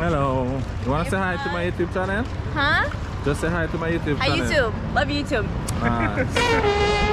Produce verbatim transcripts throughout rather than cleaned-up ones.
Hello. You wanna hey, say hi to my YouTube channel? Huh? Just say hi to my YouTube hi, channel. Hi YouTube. Love YouTube. Nice.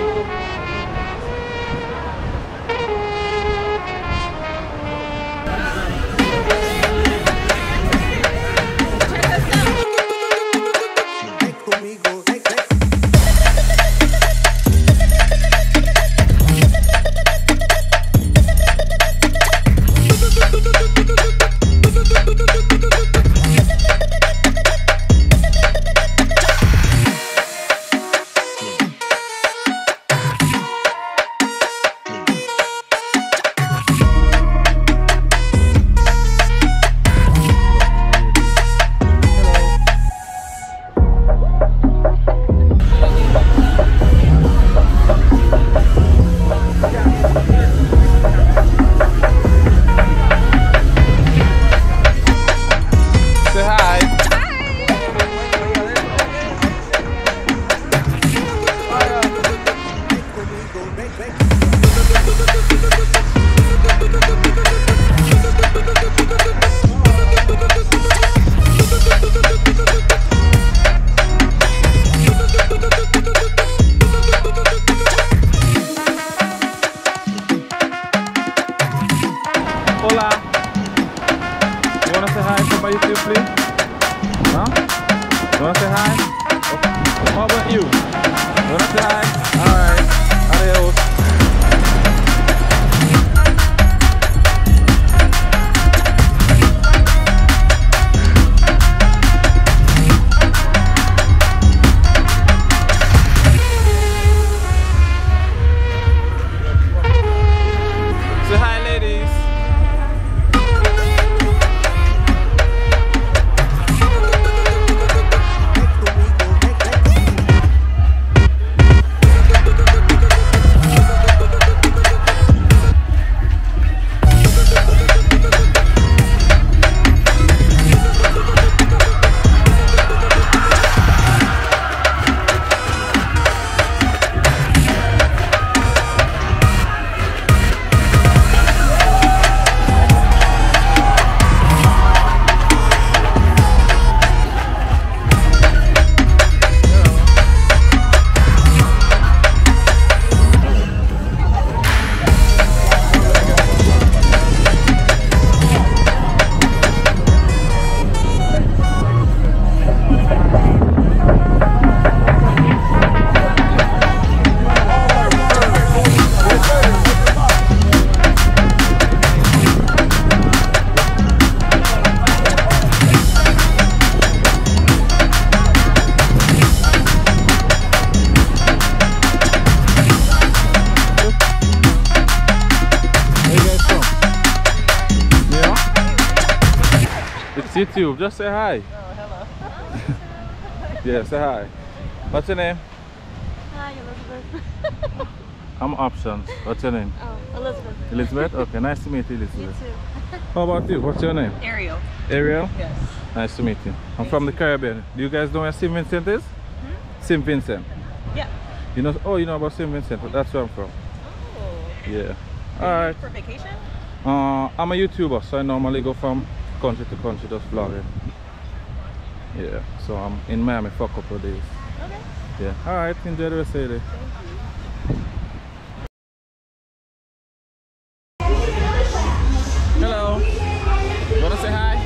YouTube, just say hi. Oh, hello. Yeah, say hi. What's your name? Hi, Elizabeth. I'm Options. What's your name? Oh, Elizabeth. Elizabeth? Okay, nice to meet you, Elizabeth. You too. How about you? What's your name? Ariel. Ariel? Yes. Nice to meet you. I'm nice from the Caribbean. Do you guys know where Saint Vincent is? Hmm? Saint Vincent. Yeah. You know, oh, you know about Saint Vincent, but that's where I'm from. Oh. Yeah. Alright. For vacation? Uh, I'm a YouTuber, so I normally go from country to country just vlogging. Yeah, so I'm in Miami for a couple of days. Okay. Yeah. Alright, enjoy the rest of the day. Hello. You wanna say hi?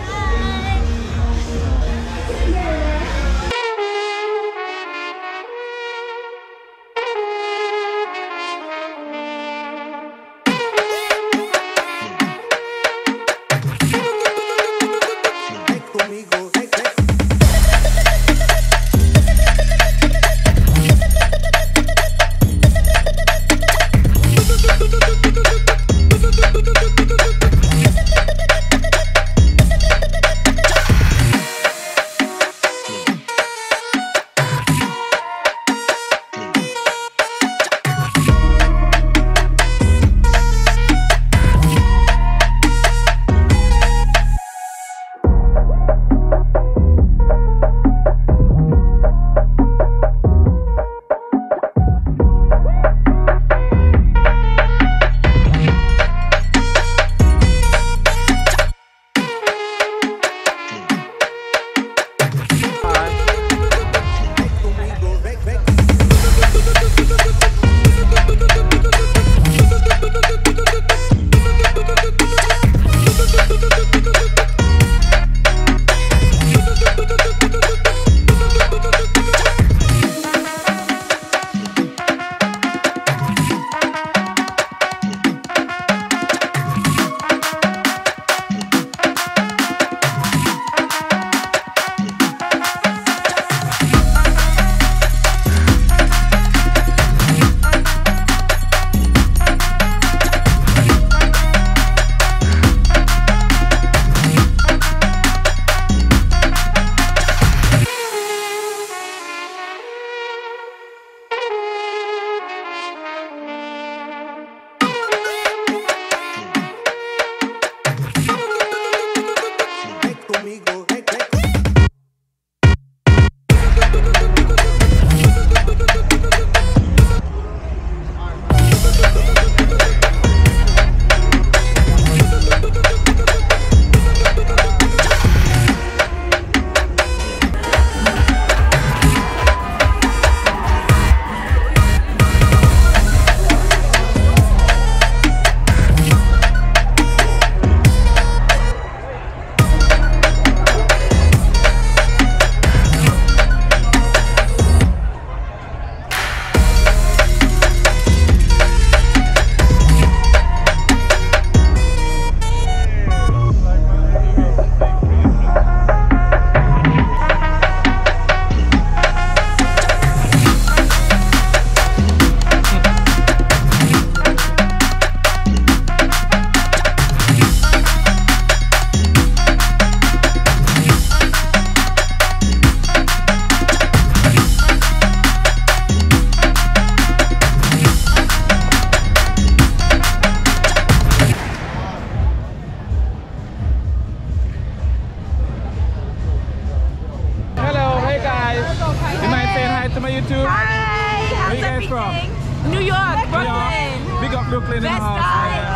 Brooklyn in the house.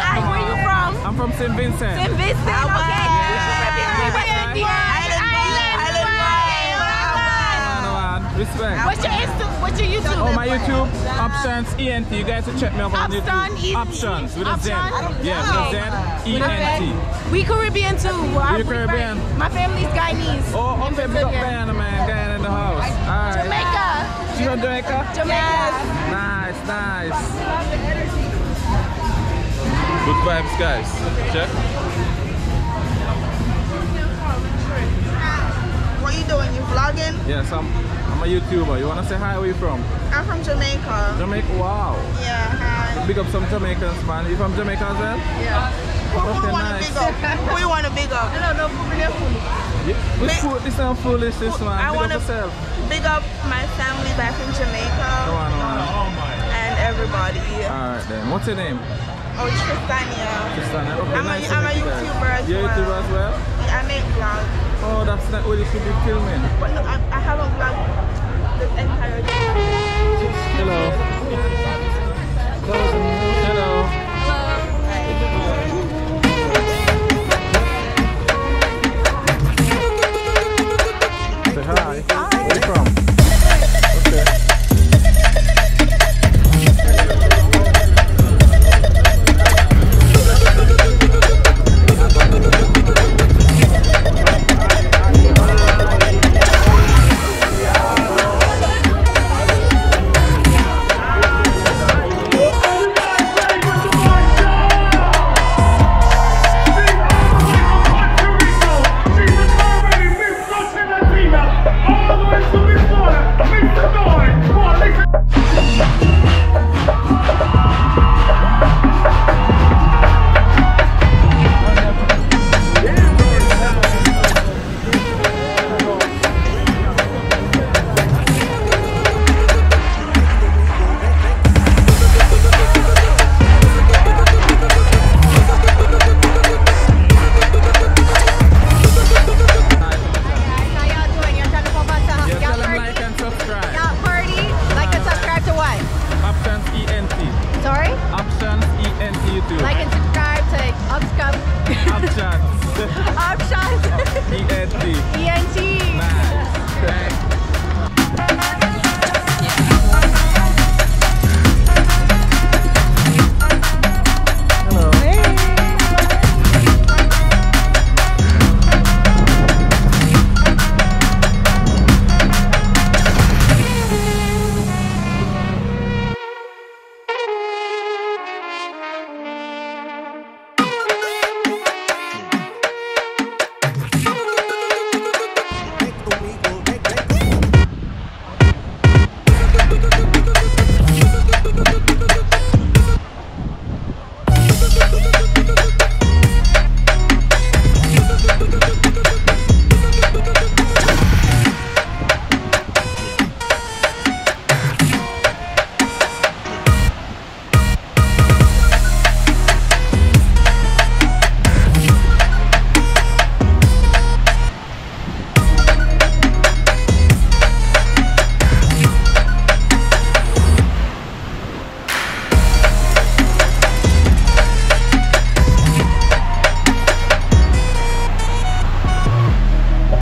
Hi, where you from? I'm from Saint Vincent. Saint Vincent, okay. Island boy, island boy. Respect. What's your Insta? What's your YouTube? Oh, my YouTube, Options E N T. You guys should check me out on YouTube. Options with a Z. Yeah, with a Z, E N T. We Caribbean too. We Caribbean. My family's Guyanese. Oh, okay, big up Guyana, man. Guyana in the house. All right. Jamaica. She from Jamaica? Jamaica. Nice, nice. Good vibes, guys. Check. What are you doing? You vlogging? Yes, I'm I'm a YouTuber. You wanna say hi? Where you from? I'm from Jamaica. Jamaica? Wow. Yeah, hi. Big up some Jamaicans, man. You from Jamaica as well? Yeah. Who, who okay, wanna nice. Big up? Who you wanna big up? I don't know, who really fool. This food is not foolish, this one. I want to big up my family back in Jamaica. No, no, no. Oh my. And everybody. Alright then. What's your name? Oh, it's Kristania. Kristania. Okay, I'm, nice a, I'm a YouTuber as You're well. YouTuber as well? I make vlogs. Oh, that's not what you should be filming. But no, I, I haven't vlogged the entire day. Hello.